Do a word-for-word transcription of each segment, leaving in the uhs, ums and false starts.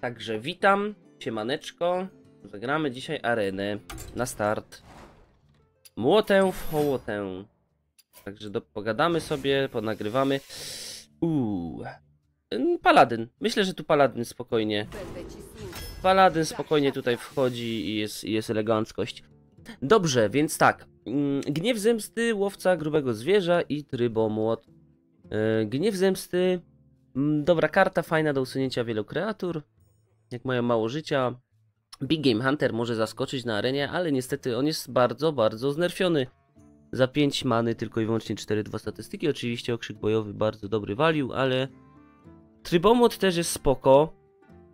Także witam, siemaneczko. Zagramy dzisiaj areny. Na start. Młotę w hołotę. Także do, pogadamy sobie, ponagrywamy. Uuu. Paladyn. Myślę, że tu paladyn spokojnie. Paladyn spokojnie tutaj wchodzi i jest, jest eleganckość. Dobrze, więc tak. Gniew zemsty, łowca grubego zwierza i trybomłot. Gniew zemsty. Dobra karta, fajna do usunięcia wielu kreatur. Jak mają mało życia. Big Game Hunter może zaskoczyć na arenie, ale niestety on jest bardzo, bardzo znerfiony. Za pięć many tylko i wyłącznie cztery dwa statystyki. Oczywiście okrzyk bojowy bardzo dobry walił, ale trybomłot też jest spoko.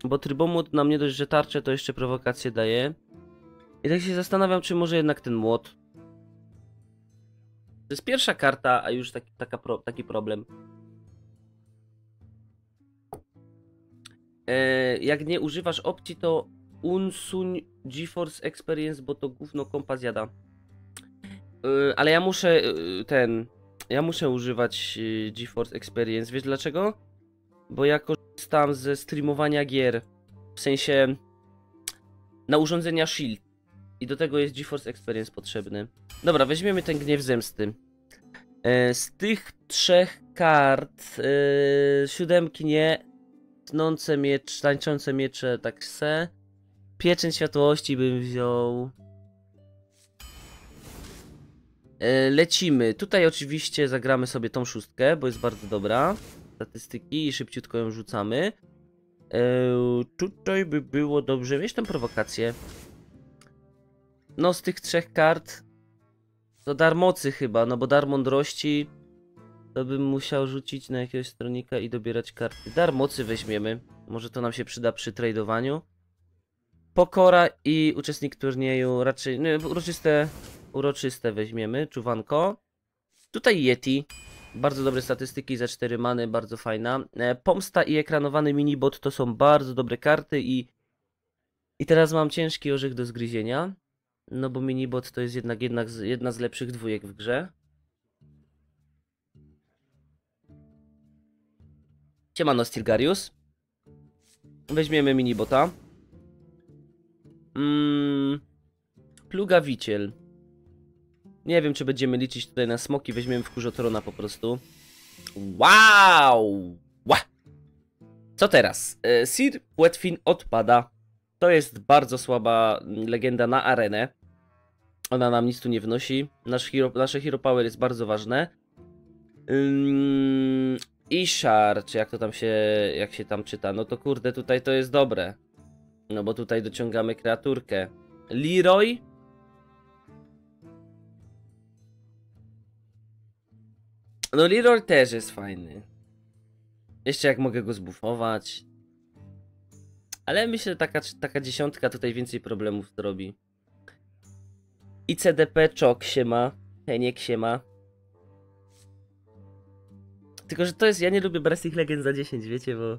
Bo trybomłot nam nie dość, że tarczę, to jeszcze prowokację daje. I tak się zastanawiam, czy może jednak ten młot. To jest pierwsza karta, a już taki, taka pro, taki problem. E, jak nie używasz opcji, to unsuń GeForce Experience, bo to gówno kompa zjada. E, ale ja muszę ten... Ja muszę używać GeForce Experience. Wiesz dlaczego? Bo ja korzystam ze streamowania gier. W sensie... Na urządzenia Shield. I do tego jest GeForce Experience potrzebny. Dobra, weźmiemy ten Gniew Zemsty. E, z tych trzech kart... E, siódemki nie... Tnące miecze, tańczące miecze, tak se. Pieczęć światłości bym wziął. E, lecimy. Tutaj oczywiście zagramy sobie tą szóstkę, bo jest bardzo dobra. Statystyki i szybciutko ją rzucamy. E, tutaj by było dobrze mieć tę prowokację. No z tych trzech kart to darmocy chyba, no bo dar mądrości to bym musiał rzucić na jakiegoś stronnika i dobierać karty. Dar mocy weźmiemy, może to nam się przyda przy tradowaniu. Pokora i uczestnik turnieju raczej, no, uroczyste, uroczyste weźmiemy, czuwanko. Tutaj Yeti, bardzo dobre statystyki za cztery many, bardzo fajna. Pomsta i ekranowany minibot to są bardzo dobre karty i, i teraz mam ciężki orzech do zgryzienia. No bo minibot to jest jednak, jednak z, jedna z lepszych dwójek w grze. Siemano Stilgarius. Weźmiemy minibota. Mm, plugawiciel. Nie wiem, czy będziemy liczyć tutaj na smoki. Weźmiemy wkurzotrona po prostu. Wow! Ła! Co teraz? E, Sir Płetwin odpada. To jest bardzo słaba legenda na arenę. Ona nam nic tu nie wnosi. Nasz hero, nasze hero power jest bardzo ważne. Ym... Ishar, czy jak to tam się, jak się tam czyta, no to kurde, tutaj to jest dobre. No bo tutaj dociągamy kreaturkę. Leeroy? No Leeroy też jest fajny. Jeszcze jak mogę go zbufować. Ale myślę, że taka, taka dziesiątka tutaj więcej problemów zrobi. I C D P czok się ma, Heniek się ma. Tylko, że to jest... Ja nie lubię brać tych legend za dziesięć, wiecie, bo...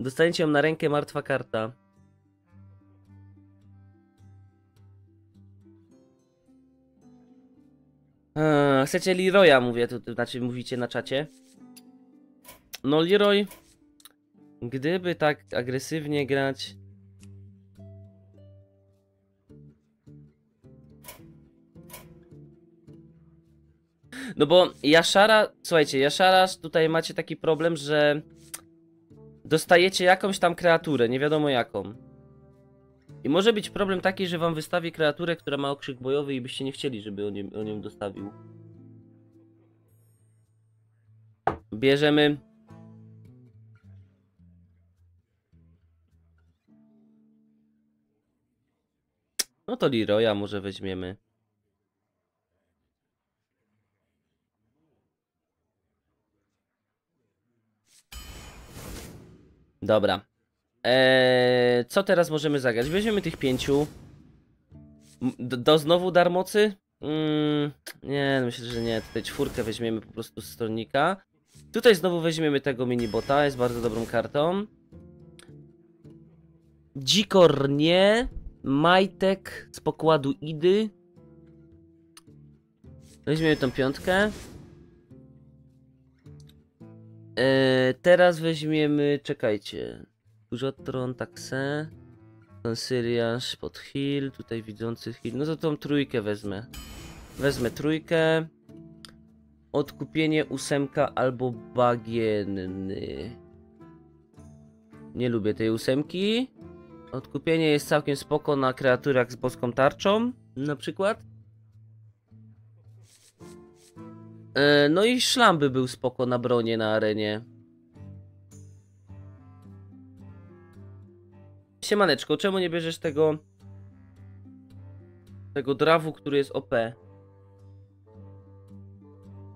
Dostaniecie ją na rękę, martwa karta. Eee, chcecie Leeroya, mówię, to, to znaczy mówicie na czacie. No Leeroy... Gdyby tak agresywnie grać... No bo Jaszara, słuchajcie, Jaszara tutaj macie taki problem, że dostajecie jakąś tam kreaturę, nie wiadomo jaką. I może być problem taki, że wam wystawi kreaturę, która ma okrzyk bojowy i byście nie chcieli, żeby on, nie, on ją dostawił. Bierzemy... No to Leeroya może weźmiemy. Dobra. Eee, co teraz możemy zagrać? Weźmiemy tych pięciu. Do, do znowu dar mocy? Mm, nie, myślę, że nie. Tutaj czwórkę weźmiemy po prostu z stronnika. Tutaj znowu weźmiemy tego minibota. Jest bardzo dobrą kartą. Dzikor nie. Majtek z pokładu Idy. Weźmiemy tą piątkę. Eee, teraz weźmiemy, czekajcie, Urzotron, Taksę, Syriasz pod heal, tutaj widzący heal, no to tą trójkę wezmę. Wezmę trójkę. Odkupienie, ósemka albo bagienny. Nie lubię tej ósemki. Odkupienie jest całkiem spoko na kreaturach z boską tarczą, na przykład. E, no i szlam by był spoko na bronie na arenie. Siemaneczko, czemu nie bierzesz tego... tego drawu, który jest O P?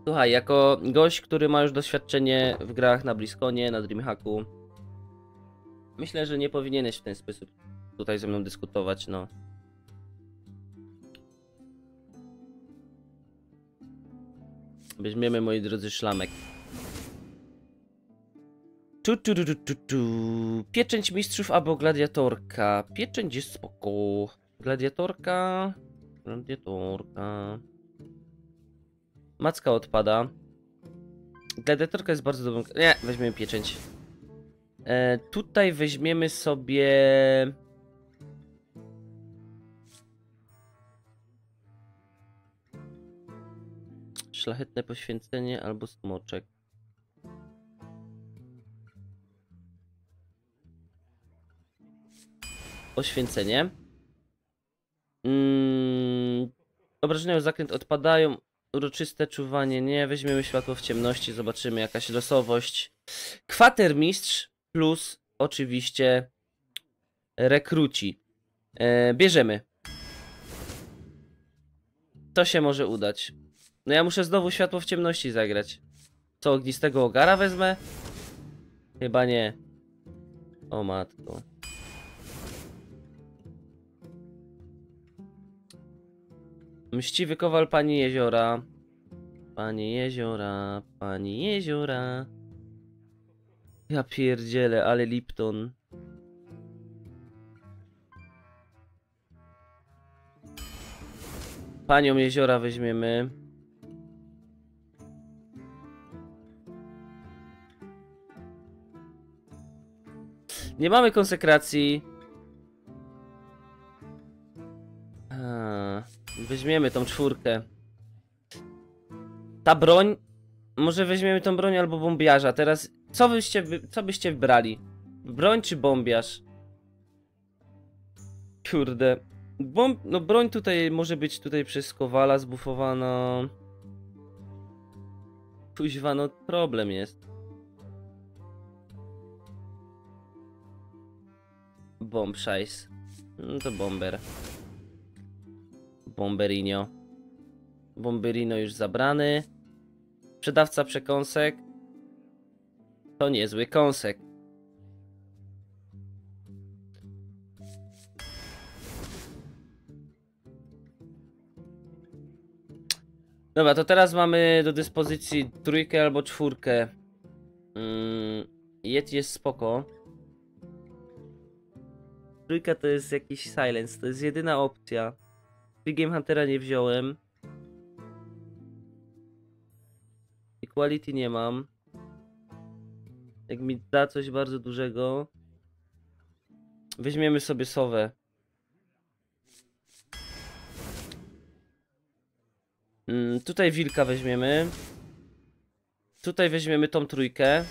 Słuchaj, jako gość, który ma już doświadczenie w grach na Bliskonie, na Dreamhacku, myślę, że nie powinieneś w ten sposób tutaj ze mną dyskutować, no. Weźmiemy, moi drodzy, szlamek. Tu, tu, tu, tu, tu. Pieczęć mistrzów albo gladiatorka. Pieczęć jest spoko. Gladiatorka. Gladiatorka. Macka odpada. Gladiatorka jest bardzo dobrą... Nie, weźmiemy pieczęć. E, tutaj weźmiemy sobie... Szlachetne poświęcenie albo smoczek. Poświęcenie. Mm, obrażenia o zakręt odpadają. Uroczyste czuwanie. Nie, weźmiemy światło w ciemności. Zobaczymy jakaś losowość. Kwatermistrz plus oczywiście rekruci. E, bierzemy. To się może udać. No ja muszę znowu światło w ciemności zagrać. Co, ognistego ogara wezmę? Chyba nie. O matko. Mściwy kowal pani jeziora. Pani jeziora, pani jeziora. Ja pierdzielę, ale Lipton. Panią jeziora weźmiemy. Nie mamy konsekracji. Weźmiemy tą czwórkę. Ta broń. Może weźmiemy tą broń albo bombiarza. Teraz co byście, co byście wybrali? Broń czy bombiarz? Kurde. Bomb... No broń tutaj może być tutaj przez kowala zbufowana. Kuźwa, no problem jest. Bomb szajs. No to bomber. Bomberino. Bomberino już zabrany. Sprzedawca przekąsek. To niezły kąsek. Dobra, to teraz mamy do dyspozycji trójkę albo czwórkę. Mm, Yeti jest spoko. Trójka to jest jakiś silence, to jest jedyna opcja. Free Game Huntera nie wziąłem. Equality nie mam. Jak mi da coś bardzo dużego. Weźmiemy sobie sowę. Mm, tutaj wilka weźmiemy. Tutaj weźmiemy tą trójkę.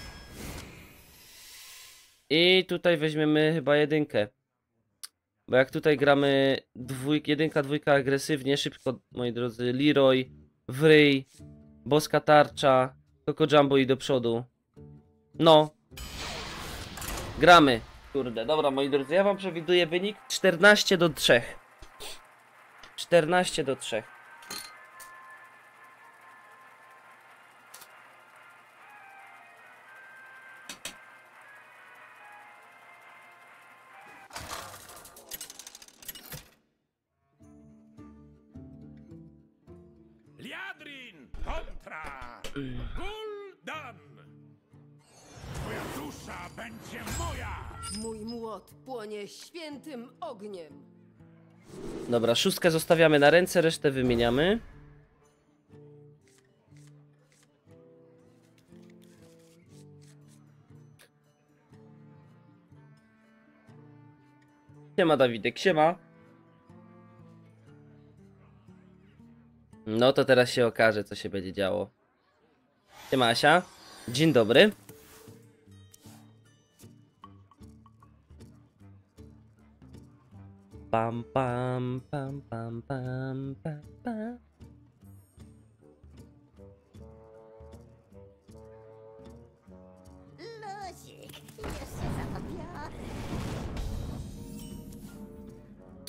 I tutaj weźmiemy chyba jedynkę. Bo jak tutaj gramy dwój, jedynka, dwójka agresywnie, szybko, moi drodzy, Leeroy, wryj, boska tarcza, Coco Jumbo i do przodu. No. Gramy. Kurde, dobra, moi drodzy, ja wam przewiduję wynik czternaście do trzech. czternaście do trzech. Świętym ogniem. Dobra, szóstkę zostawiamy na ręce, resztę wymieniamy. Siema Dawidek, siema. No to teraz się okaże, co się będzie działo. Siema Asia. Dzień dobry. Pam, pam, pam, pam, pam, pam, pam.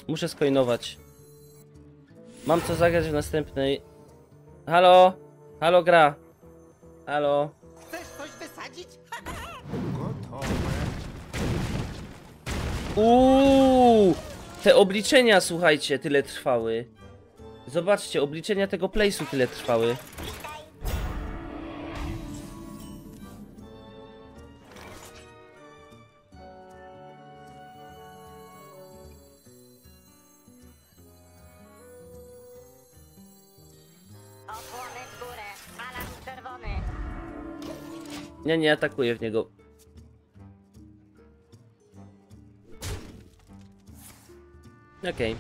Muszę skoinować. Mam co zagrać w następnej. Halo! Halo gra! Halo! Chcesz coś wysadzić? Gotowe. Uuuu! Te obliczenia, słuchajcie, tyle trwały. Zobaczcie, obliczenia tego place'u tyle trwały. Ja nie atakuję w niego. Okej. Okay.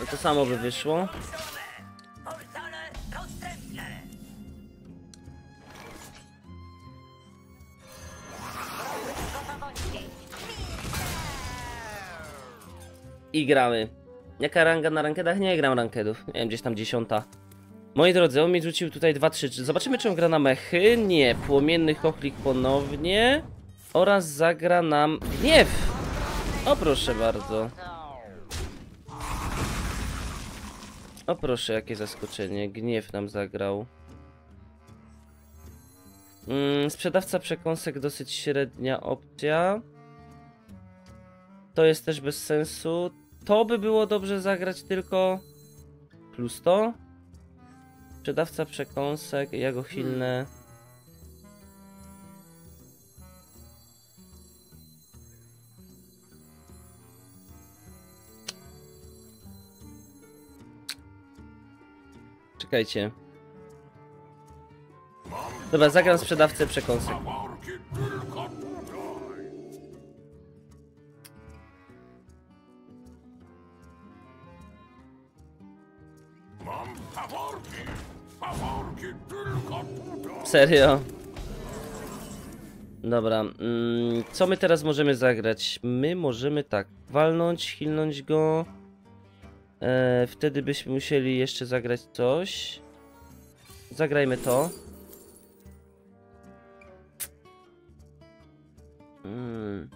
No to samo by wyszło. I gramy. Jaka ranga na rankedach? Nie gram rankedów. Nie wiem, gdzieś tam dziesiąta. Moi drodzy, on mi rzucił tutaj dwa trzy. Zobaczymy, czy on gra na mechy. Nie. Płomienny chochlik ponownie. Oraz zagra nam gniew. O proszę bardzo. O proszę, jakie zaskoczenie. Gniew nam zagrał. Mm, sprzedawca przekąsek dosyć średnia opcja. To jest też bez sensu. To by było dobrze zagrać tylko plus to. Sprzedawca przekąsek, ja go chilnę. Czekajcie. Dobra, zagram sprzedawcę przekąsek. Serio? Dobra, mm, co my teraz możemy zagrać? My możemy tak, walnąć, hilnąć go. E, wtedy byśmy musieli jeszcze zagrać coś. Zagrajmy to. Mm.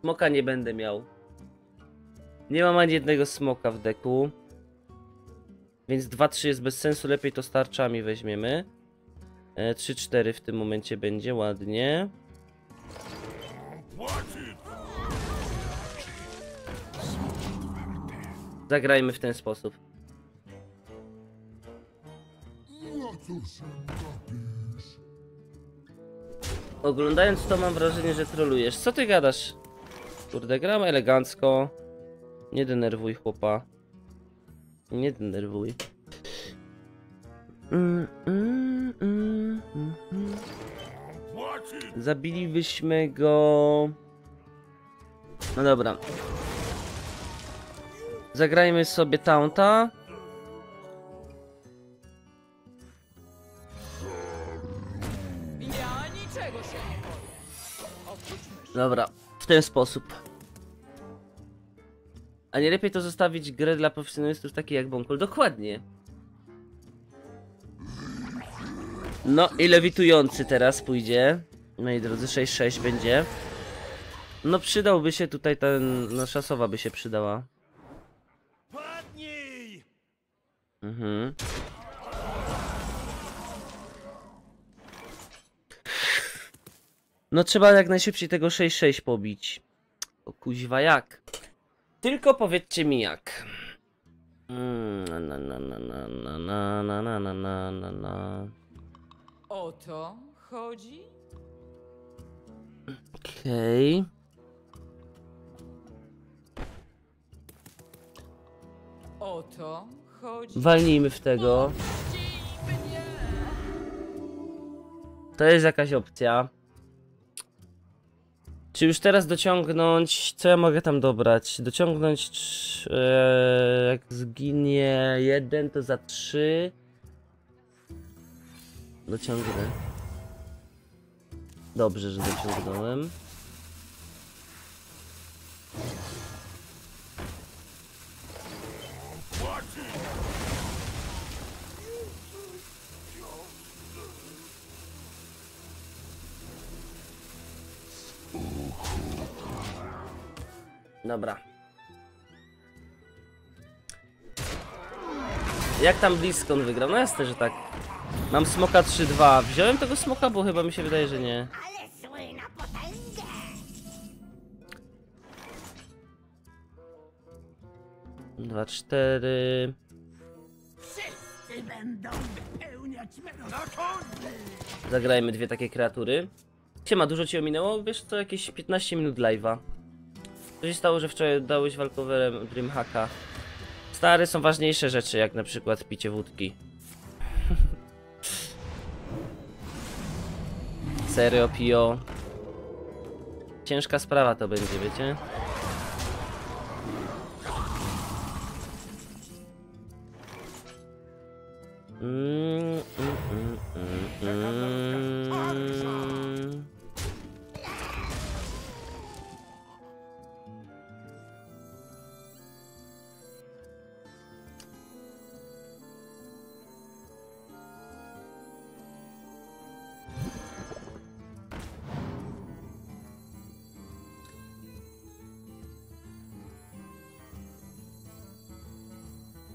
Smoka nie będę miał. Nie mam ani jednego smoka w deku. Więc dwa trzy jest bez sensu, lepiej to starczami weźmiemy. trzy cztery w tym momencie będzie ładnie. Zagrajmy w ten sposób. Oglądając to mam wrażenie, że trolujesz. Co ty gadasz? Kurde, gram elegancko. Nie denerwuj chłopa. Nie denerwuj. Mm, mm, mm, mm, mm. Zabilibyśmy go. No dobra. Zagrajmy sobie taunta. Ja niczego się nie boję. Dobra, w ten sposób. A nie lepiej to zostawić grę dla profesjonalistów takich jak Bonkol? Dokładnie. No i lewitujący teraz pójdzie. Moi drodzy, sześć sześć będzie. No przydałby się tutaj ten... No szasowa by się przydała. Mhm. No trzeba jak najszybciej tego sześć sześć pobić. O kuźwa jak? Tylko powiedzcie mi jak. Na na na na na na na na na na na na. O to chodzi? Okej. O to chodzi? Walnijmy w tego. To jest jakaś opcja. Czy już teraz dociągnąć, co ja mogę tam dobrać? Dociągnąć, e, jak zginie jeden, to za trzy. Dociągnę. Dobrze, że dociągnąłem. Dobra. Jak tam blisko on wygrał? No jasne, że tak. Mam smoka trzy dwa. Wziąłem tego smoka, bo chyba mi się wydaje, że nie. dwa cztery. Wszyscy będą wypełniać melodyny. Zagrajmy dwie takie kreatury. Siema, dużo ci ominęło? Wiesz co, jakieś piętnaście minut live'a. Co się stało, że wczoraj dałeś walkowerem Dreamhacka? Stary, są ważniejsze rzeczy, jak na przykład picie wódki. Serio, pio. Ciężka sprawa to będzie, wiecie? Mm, mm, mm, mm, mm.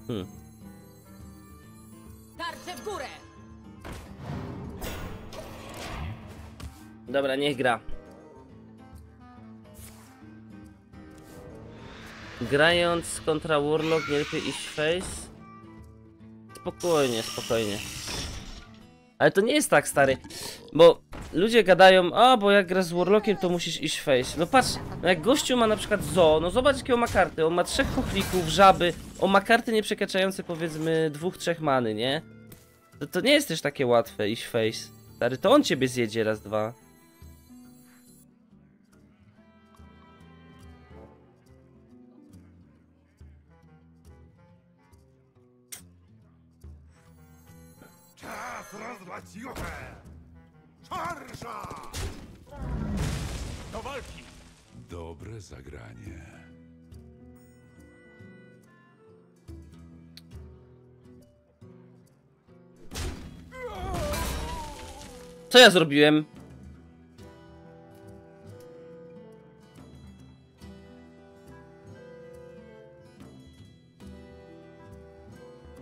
Hmm. W górę. Dobra, niech gra. Grając kontra Warlock nie lepiej iść face? Spokojnie, spokojnie. Ale to nie jest tak, stary. Bo ludzie gadają, a bo jak gra z Warlockiem to musisz iść face. No patrz, no jak gościu ma na przykład zoo, no zobacz jakie on ma karty. On ma trzech kochlików, żaby. On ma karty nieprzekraczające powiedzmy dwóch, trzech many, nie? To, to nie jest też takie łatwe iść face. Stary, to on ciebie zjedzie raz, dwa. Czas rozlać juchę! Szarża! Do walki! Dobre zagranie. Co ja zrobiłem?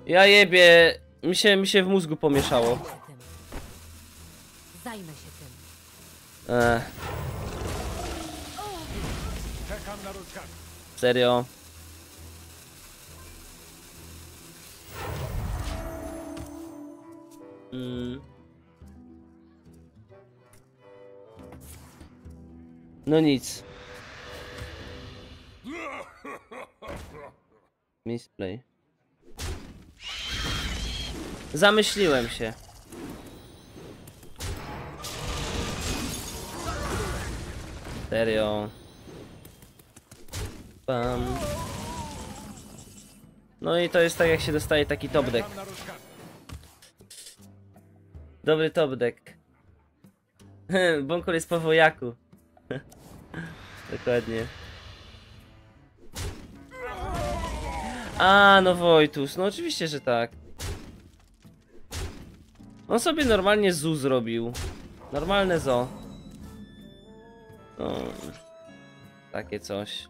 Ja jebie, mi się, mi się w mózgu pomieszało. Zajmę się tym. Ech. Serio? Mm. No nic. Misplay. Zamyśliłem się. Serio. Bam. No i to jest tak, jak się dostaje taki top deck. Dobry top deck. Bonkol jest po wojaku. Dokładnie. A, no Wojtus, no oczywiście, że tak. On sobie normalnie zoo zrobił. Normalne zoo. No, takie coś.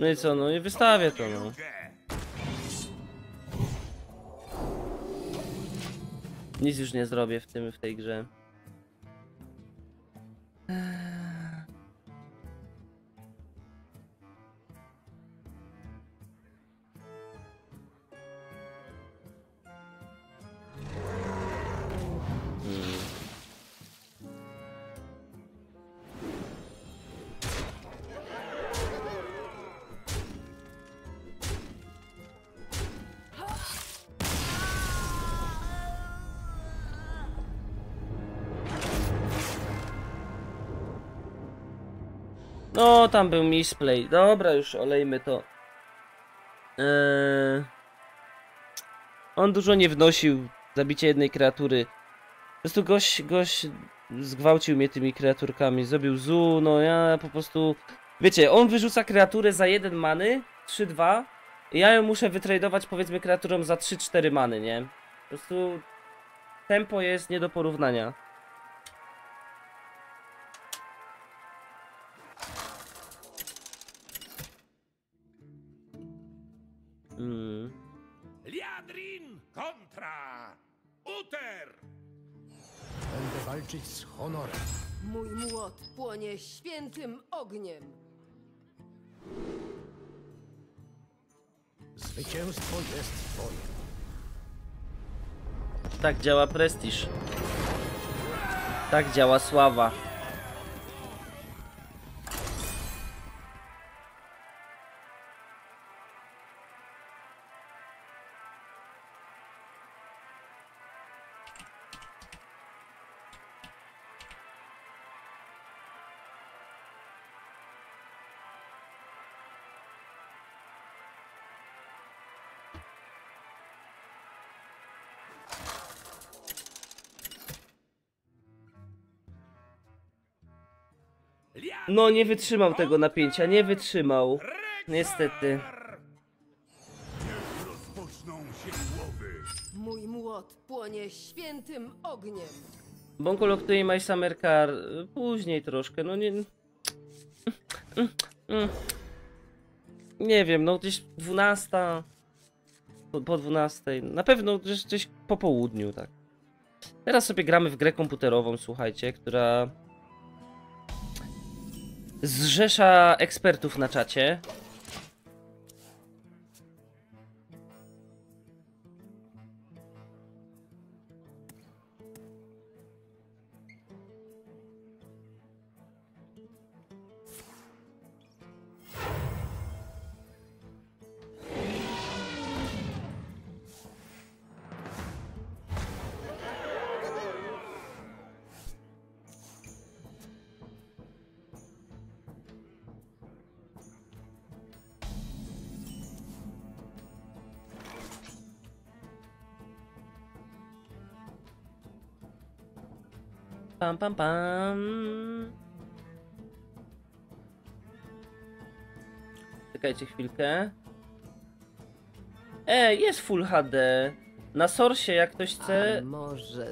No i co, no i wystawię to, no. Nic już nie zrobię w tym, w tej grze. No, tam był misplay. Dobra, już olejmy to. Eee... On dużo nie wnosił. Zabicie jednej kreatury. Po prostu gość, gość zgwałcił mnie tymi kreaturkami. Zrobił zu, no ja po prostu... Wiecie, on wyrzuca kreaturę za jeden many, trzy dwa. Ja ją muszę wytradować, powiedzmy, kreaturą za trzy cztery many, nie? Po prostu... Tempo jest nie do porównania. Mm. Liadrin kontra Uter! Będę walczyć z honorem. Mój młot płonie świętym ogniem. Zwycięstwo jest twoje. Tak działa prestiż. Tak działa sława. No, nie wytrzymał tego napięcia, nie wytrzymał. Niestety. Mój młot płonie świętym ogniem. Bonkol oktuje My Summer Car. Później troszkę, no nie... Nie wiem, no gdzieś dwunasta... Po, po dwunastej. Na pewno gdzieś, gdzieś po południu, tak. Teraz sobie gramy w grę komputerową, słuchajcie, która... Zrzesza ekspertów na czacie. Pam, pam, pam. Czekajcie chwilkę. E, jest Full H D. Na Source, jak ktoś chce.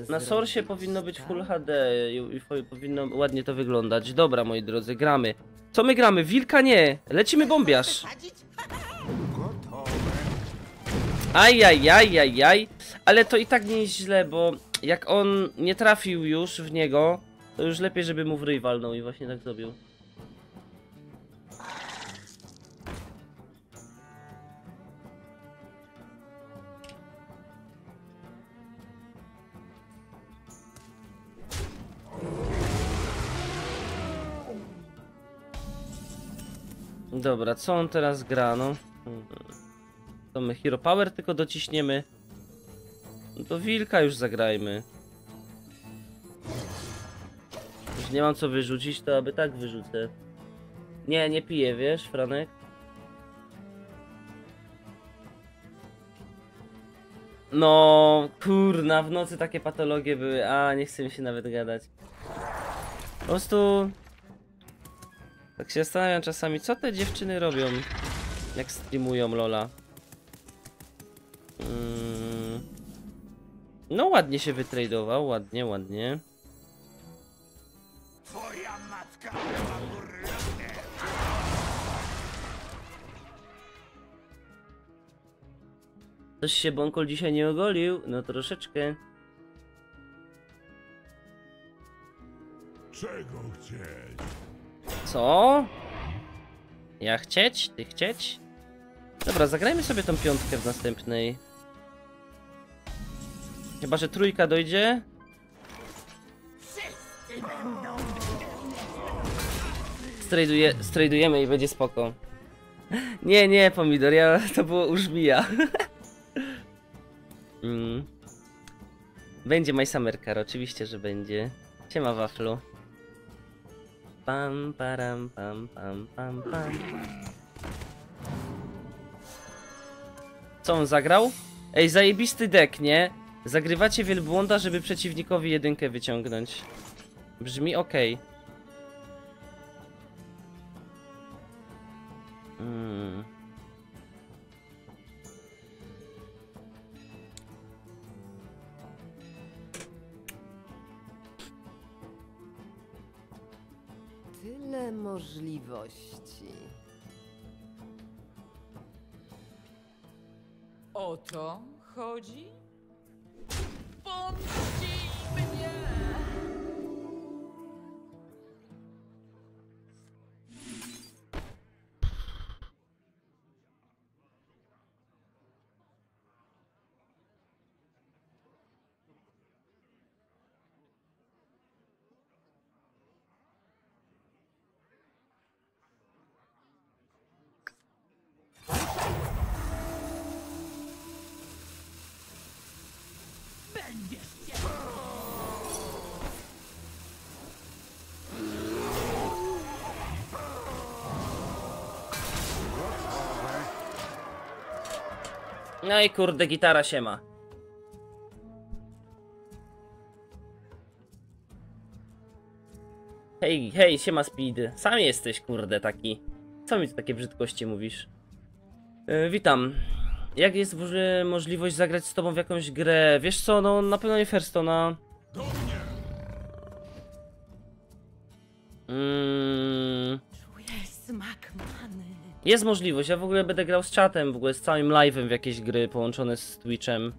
Na Source powinno być Full H D i, i powinno ładnie to wyglądać. Dobra, moi drodzy, gramy. Co my gramy? Wilka nie. Lecimy bombiarz. Aj, aj, aj, aj, aj. Ale to i tak nie jest źle, bo... Jak on nie trafił już w niego, to już lepiej, żeby mu w ryj walnął i właśnie tak zrobił. Dobra, co on teraz gra, no? To my Hero Power tylko dociśniemy. No to wilka już zagrajmy. Już nie mam co wyrzucić, to aby tak wyrzucę. Nie, nie piję, wiesz, Franek? No, kurna, w nocy takie patologie były. A, nie chce mi się nawet gadać. Po prostu... Tak się zastanawiam czasami, co te dziewczyny robią, jak streamują Lola. No ładnie się wytradował, ładnie, ładnie. Twoja matka była burlone. Coś się Bonkol dzisiaj nie ogolił, no troszeczkę. Czego chcieć? Co? Ja chcieć? Ty chcieć? Dobra, zagrajmy sobie tą piątkę w następnej. Chyba, że trójka dojdzie. Strajduje, strajdujemy i będzie spoko. Nie, nie, pomidor, ja, to było u żmija. mm. Będzie My Summer Car, oczywiście, że będzie. Siema, waflu. pam, param, pam, pam, pam, pam. Co on zagrał? Ej, zajebisty deck, nie? Zagrywacie wielbłąda, żeby przeciwnikowi jedynkę wyciągnąć. Brzmi ok. Hmm. Tyle możliwości. O to chodzi? Pomóżcie mnie! No i kurde, gitara się ma. Hej, hej, siema Speed. Sam jesteś, kurde, taki. Co mi tu takie brzydkości mówisz? Yy, witam. Jak jest w ogóle możliwość zagrać z tobą w jakąś grę? Wiesz co, no na pewno nie Hearthstone'a. Mm. Jest możliwość, ja w ogóle będę grał z czatem, w ogóle z całym live'em w jakieś gry połączone z Twitchem.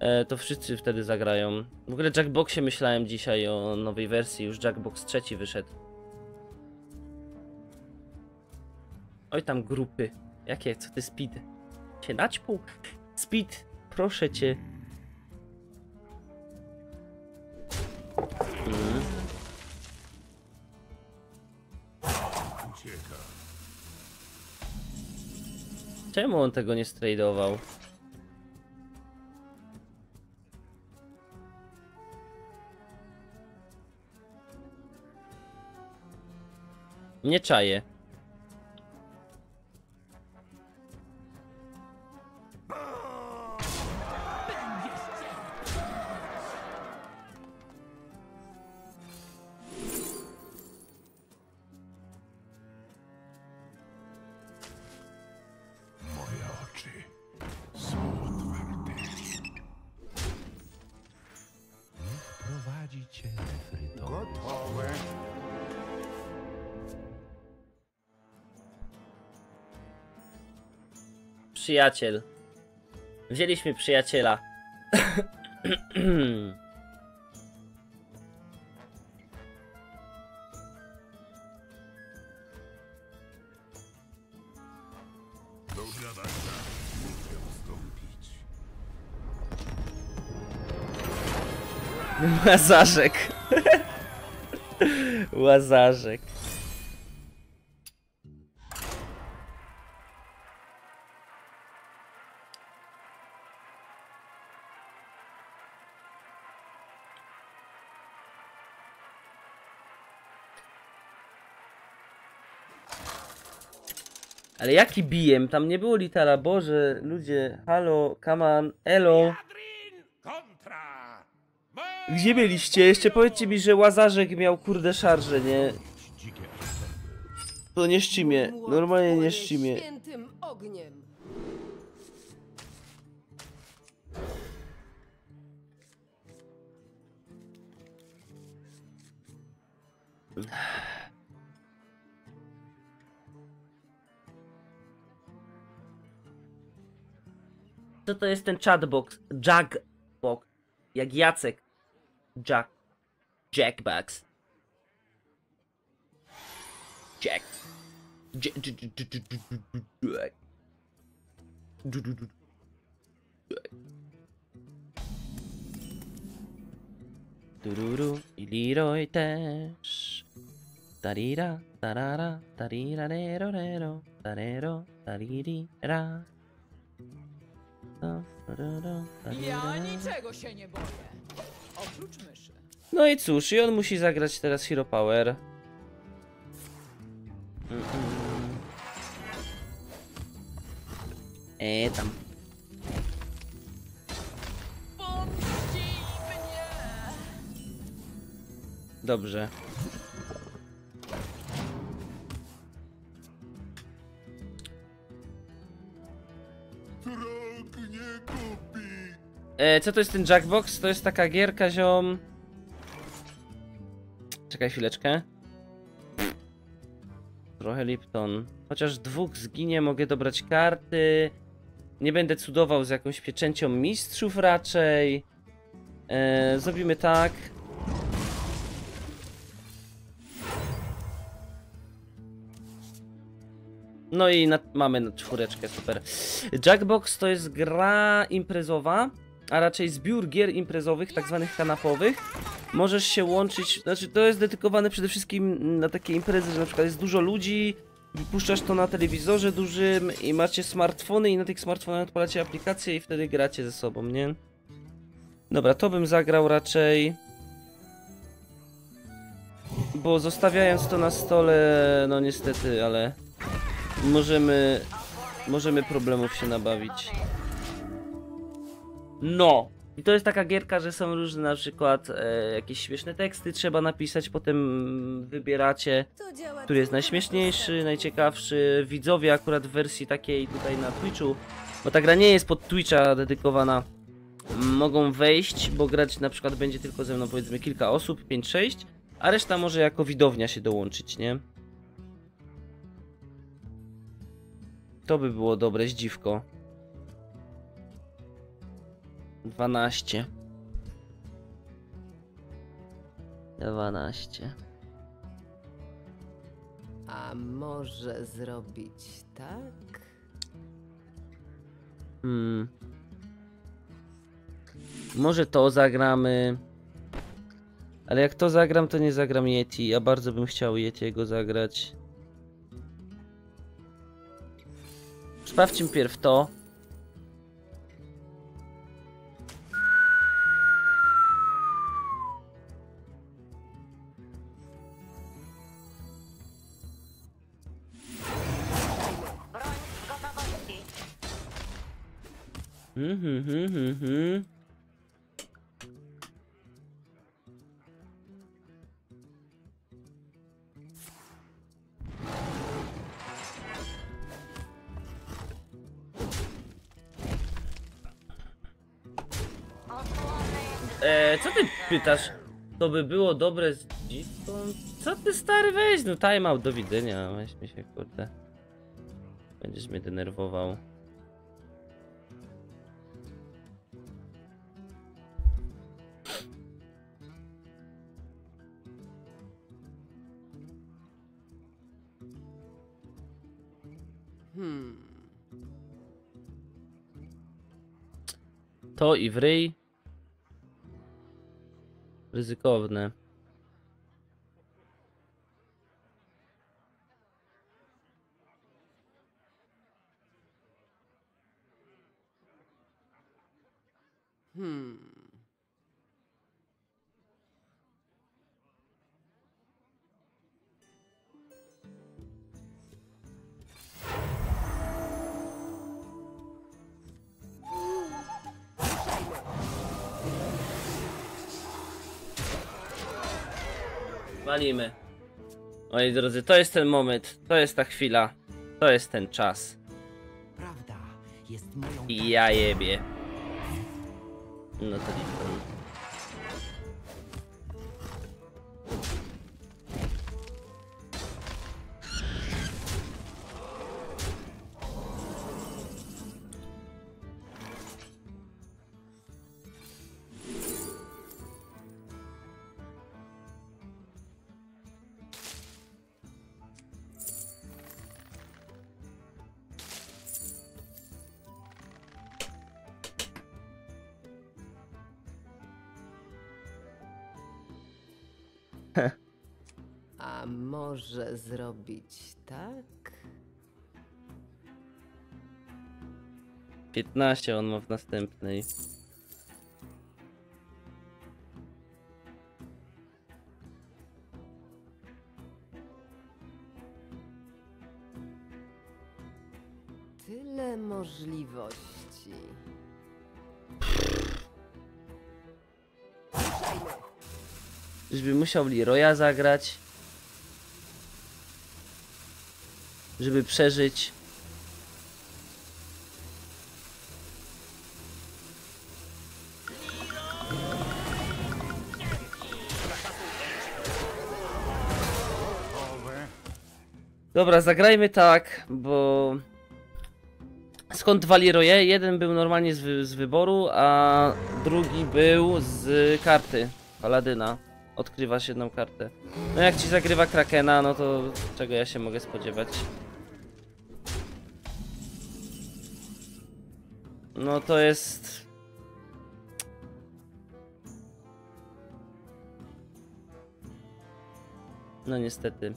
E, to wszyscy wtedy zagrają. W ogóle Jackboxie myślałem dzisiaj o nowej wersji, już Jackbox trzeci wyszedł. Oj tam grupy. Jakie? Co ty Speed? Cię naćpół? Speed, proszę cię. Mm. Czemu on tego nie stradował? Nie czaję. Przyjaciel. Wzięliśmy przyjaciela. Łazarzek. Łazarzek. Ale jaki bijem? Tam nie było litera. Boże, ludzie, halo, come on, elo. Gdzie byliście? Jeszcze powiedzcie mi, że Łazarzek miał kurde szarże, nie? To nie ści mnie, normalnie nie ści mnie. Co to jest ten chatbox? Jackbox. Jak Jacek. Jack. Jackbox. Jack. Jack. Jack. Dururu i Leeroy też. Tarira, tarara, tarira, rero, rero, tarero, tarira. Ja niczego się nie boję. Oprócz myszy. No i cóż, i on musi zagrać teraz Hero Power. Eee, tam. Dobrze. E, co to jest ten Jackbox? To jest taka gierka, ziom. Czekaj chwileczkę. Trochę Lipton. Chociaż dwóch zginie, mogę dobrać karty. Nie będę cudował z jakąś pieczęcią mistrzów raczej. E, zrobimy tak. No i na, mamy na czwóreczkę, super. Jackbox to jest gra imprezowa, a raczej zbiór gier imprezowych, tak zwanych kanapowych. Możesz się łączyć, znaczy to jest dedykowane przede wszystkim na takie imprezy, że na przykład jest dużo ludzi, wypuszczasz to na telewizorze dużym i macie smartfony i na tych smartfonach odpalacie aplikację i wtedy gracie ze sobą, nie? Dobra, to bym zagrał raczej... Bo zostawiając to na stole, no niestety, ale... Możemy... Możemy problemów się nabawić. No! I to jest taka gierka, że są różne na przykład e, jakieś śmieszne teksty trzeba napisać, potem wybieracie, który jest najśmieszniejszy, najciekawszy. Widzowie akurat w wersji takiej tutaj na Twitchu, bo ta gra nie jest pod Twitcha dedykowana, mogą wejść, bo grać na przykład będzie tylko ze mną powiedzmy kilka osób, pięć sześć, a reszta może jako widownia się dołączyć, nie? To by było dobre zdziwko. dwanaście. dwanaście. A może zrobić tak? Hmm. Może to zagramy. Ale jak to zagram, to nie zagram Yeti. Ja bardzo bym chciał Yetiego zagrać. Sprawdźmy pierw to. Mhm, mhm, mhm. Eee, co ty pytasz? To by było dobre z dziką? Co ty stary, weź, no time out, do widzenia, weź mi się kurde. Będziesz mnie denerwował. Hmm. To i w ryj. Ryzykowne. Hmm. Walimy. Moi drodzy, to jest ten moment, to jest ta chwila, to jest ten czas. Prawda jest moją... I ja jebie. No to liczbę. A może zrobić tak? piętnaście on ma w następnej. Tyle możliwości. Żeby musiał Leeroya zagrać. Żeby przeżyć. Dobra, zagrajmy tak, bo skąd dwa Leeroye? Jeden był normalnie z, wy z wyboru, a drugi był z karty Paladyna. Odkrywasz jedną kartę. No jak ci zagrywa Krakena, no to czego ja się mogę spodziewać? No to jest... No niestety.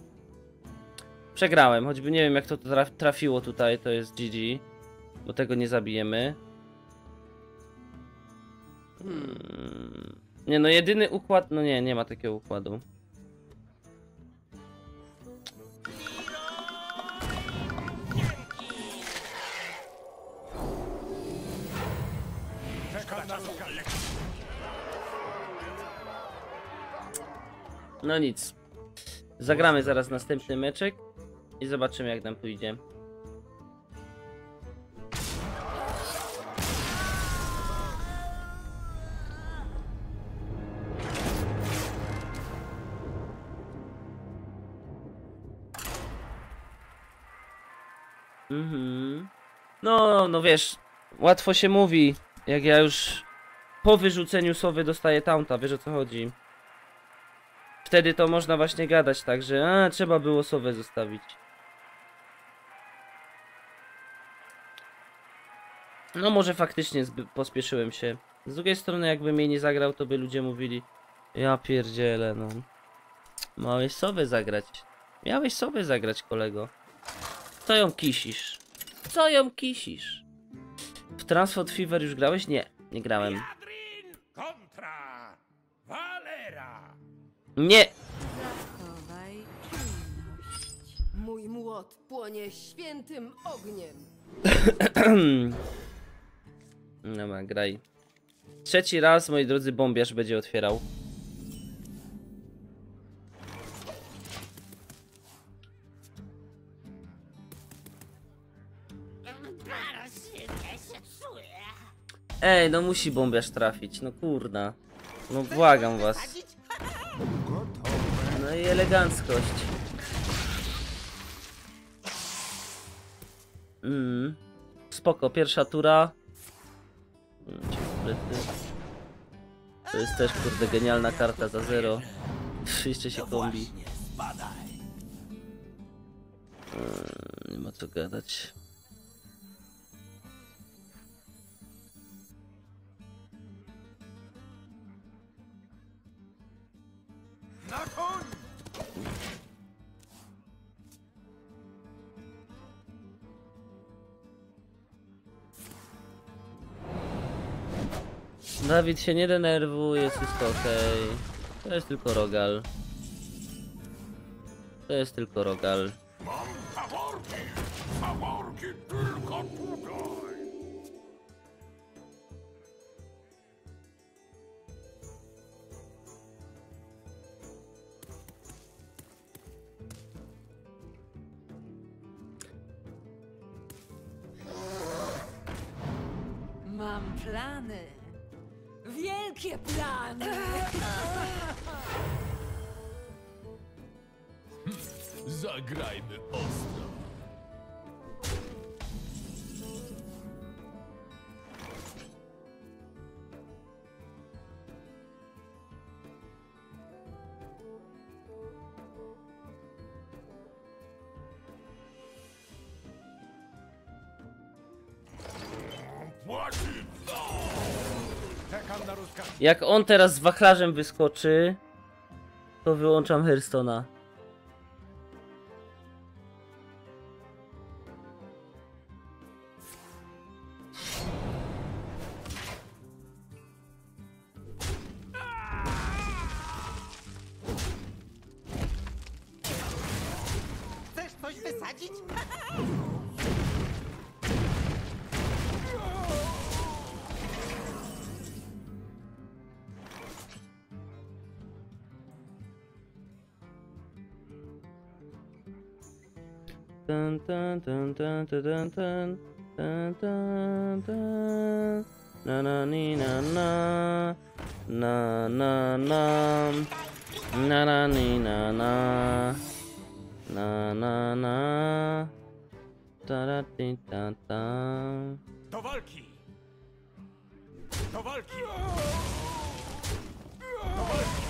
Przegrałem, choćby nie wiem jak to trafiło tutaj, to jest G G. Bo tego nie zabijemy. Hmm. Nie no, jedyny układ... No nie, nie ma takiego układu. No nic. Zagramy zaraz następny meczek. I zobaczymy jak nam tu idzie. Mhm. No, no wiesz, łatwo się mówi, jak ja już po wyrzuceniu sowy dostaję taunta, wiesz o co chodzi. Wtedy to można właśnie gadać tak, że a, trzeba było sowę zostawić. No może faktycznie pospieszyłem się. Z drugiej strony jakbym jej nie zagrał, to by ludzie mówili: ja pierdzielę, no. Miałeś sobie zagrać. Miałeś sobie zagrać, kolego. Co ją kisisz? Co ją kisisz? W Transport Fever już grałeś? Nie, nie grałem. Nie! Mój młot płonie świętym ogniem. No ma, graj. Trzeci raz, moi drodzy, bombiarz będzie otwierał. Ej, no musi bombiarz trafić, no kurna. No błagam was. No i eleganckość. Mm. Spoko, pierwsza tura. To jest też kurde genialna karta za zero. Jeszcze się kombi. Nie ma co gadać. Dawid się nie denerwuje, jest wszystko okej. To jest tylko rogal. To jest tylko rogal. Mam faworki! Faworki tylko tutaj! Mam plany! Wielkie plany! Zagrajmy ostro. Jak on teraz z wachlarzem wyskoczy, to wyłączam Hearthstone'a. Chcesz coś wysadzić? Ten, ten, ten, ten, ten, ten, ten, ten, ten. Na na ni na na. Na na na. Na na ni na na. Na na na. Ta da ti ta ta. Do walki! Do walki! Do walki!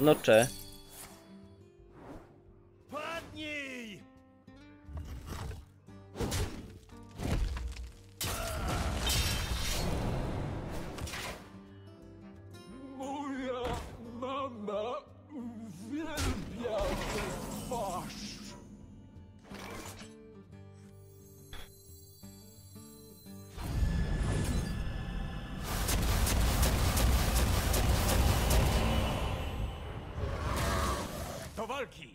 No cze. Padnij! Moja mama uwielbia twarz. Do walki!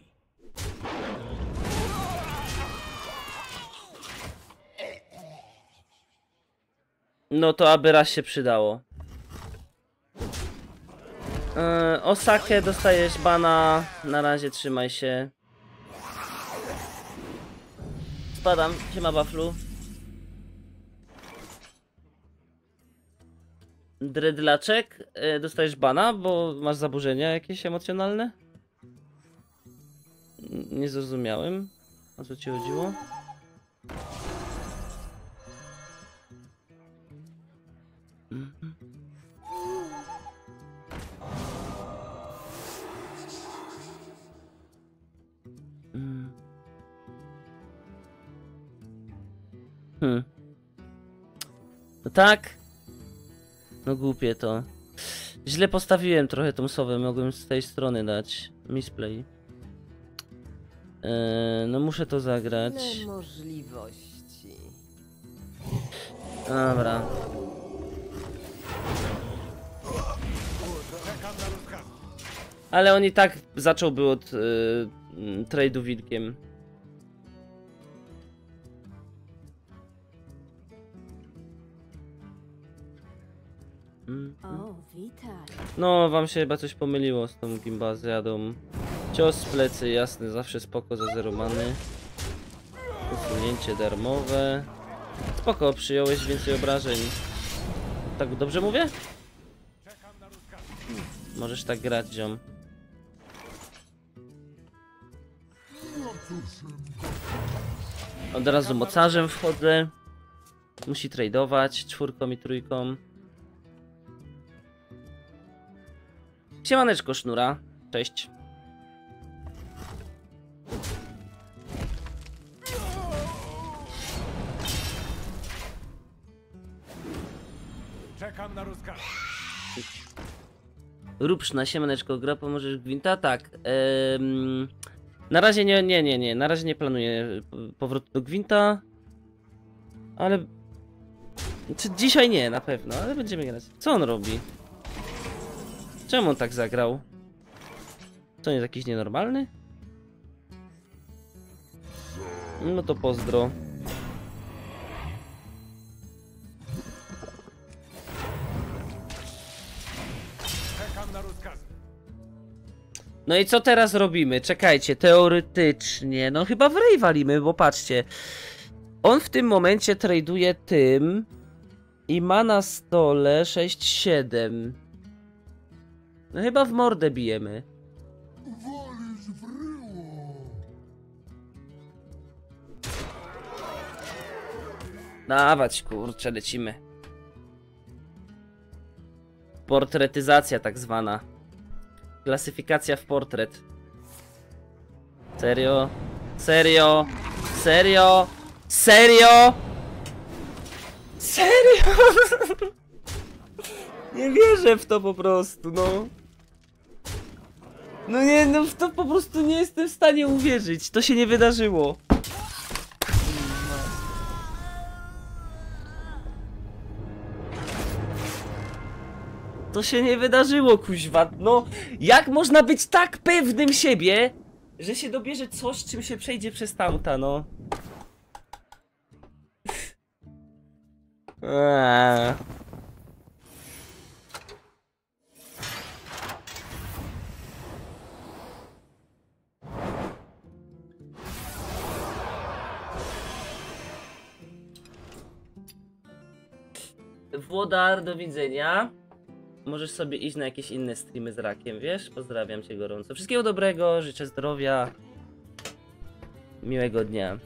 No to aby raz się przydało. Yy, Osakę dostajesz bana. Na razie trzymaj się. Spadam, siema Bufflu. Dreadlaczek, yy, dostajesz bana, bo masz zaburzenia jakieś emocjonalne? Nie zrozumiałem, o co ci chodziło. Hmm. No tak? No głupie to. Źle postawiłem trochę tą sowę, mogłem z tej strony dać misplay. Yy, no muszę to zagrać. Możliwości. Dobra. Ale on i tak zacząłby od yy, trade'u wilkiem. No wam się chyba coś pomyliło z tą gimbaziadą. Cios, plecy, jasny, zawsze spoko, za zero many. Usunięcie darmowe. Spoko, przyjąłeś więcej obrażeń. Tak dobrze mówię? Możesz tak grać, ziom. Od razu mocarzem wchodzę. Musi tradeować czwórką i trójką. Siemaneczko, Sznura. Cześć. Czekam na rozkaz. Rupszna, siemaneczko, gra, pomożesz Gwinta? Tak. Ym, na razie nie, nie, nie, nie. Na razie nie planuję powrotu do Gwinta. Ale... Czy dzisiaj nie, na pewno, ale będziemy grać. Co on robi? Czemu on tak zagrał? Co, on jest jakiś nienormalny? No to pozdro. No i co teraz robimy? Czekajcie, teoretycznie, no chyba w rej walimy, bo patrzcie. On w tym momencie traduje tym i ma na stole sześć siedem. No chyba w mordę bijemy. Dawać, kurczę, lecimy. Portretyzacja tak zwana. Klasyfikacja w portret. Serio? Serio? Serio? Serio? Serio? Nie wierzę w to po prostu, no. No nie, no w to po prostu nie jestem w stanie uwierzyć. To się nie wydarzyło. To się nie wydarzyło, kuźwa, no jak można być tak pewnym siebie, że się dobierze coś, czym się przejdzie przez tamta, no. Eee. Włodar, do widzenia. Możesz sobie iść na jakieś inne streamy z rakiem, wiesz? Pozdrawiam cię gorąco. Wszystkiego dobrego, życzę zdrowia. Miłego dnia.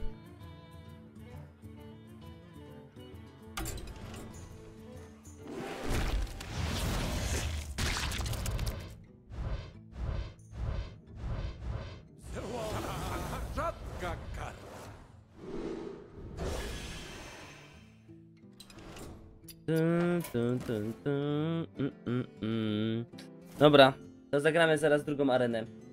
Dobra, to zagramy zaraz drugą arenę.